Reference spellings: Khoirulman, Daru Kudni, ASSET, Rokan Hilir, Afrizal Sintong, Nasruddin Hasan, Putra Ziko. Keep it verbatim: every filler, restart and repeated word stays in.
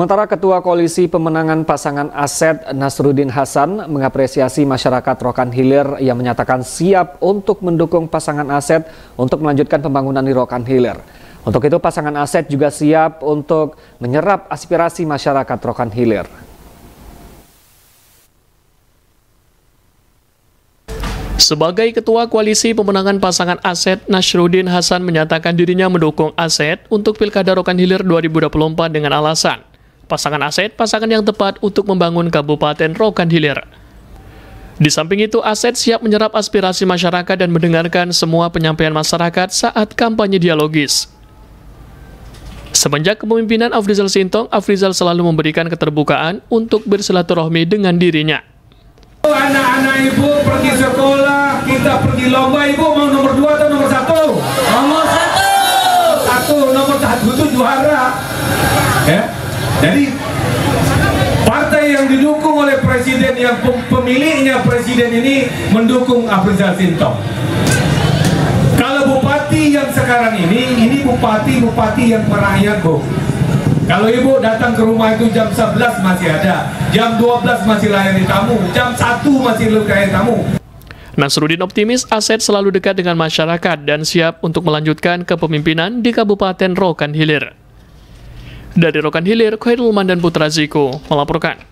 Sementara Ketua Koalisi Pemenangan Pasangan ASSET Nasruddin Hasan mengapresiasi masyarakat Rokan Hilir yang menyatakan siap untuk mendukung pasangan ASSET untuk melanjutkan pembangunan di Rokan Hilir. Untuk itu pasangan ASSET juga siap untuk menyerap aspirasi masyarakat Rokan Hilir. Sebagai Ketua Koalisi Pemenangan Pasangan ASSET, Nasruddin Hasan menyatakan dirinya mendukung ASSET untuk Pilkada Rokan Hilir dua ribu dua puluh empat dengan alasan pasangan ASSET pasangan yang tepat untuk membangun Kabupaten Rokan Hilir. Di samping itu, ASSET siap menyerap aspirasi masyarakat dan mendengarkan semua penyampaian masyarakat saat kampanye dialogis. Semenjak kepemimpinan Afrizal Sintong, Afrizal selalu memberikan keterbukaan untuk bersilaturahmi dengan dirinya. Anak-anak ibu pergi sekolah, kita pergi lomba, ibu mau nomor dua atau nomor satu? Nomor satu. Satu, nomor satu itu juara. Ya, jadi partai yang didukung oleh presiden, yang pemiliknya presiden ini mendukung Afrizal Sintong. Kalau bupati yang sekarang ini, ini bupati-bupati yang merakyat, Bu. Kalau ibu datang ke rumah itu jam sebelas masih ada, jam dua belas masih layani tamu, jam satu masih lukain tamu. Nasruddin optimis ASSET selalu dekat dengan masyarakat dan siap untuk melanjutkan kepemimpinan di Kabupaten Rokan Hilir. Dari Rokan Hilir, Khoirulman dan Putra Ziko melaporkan.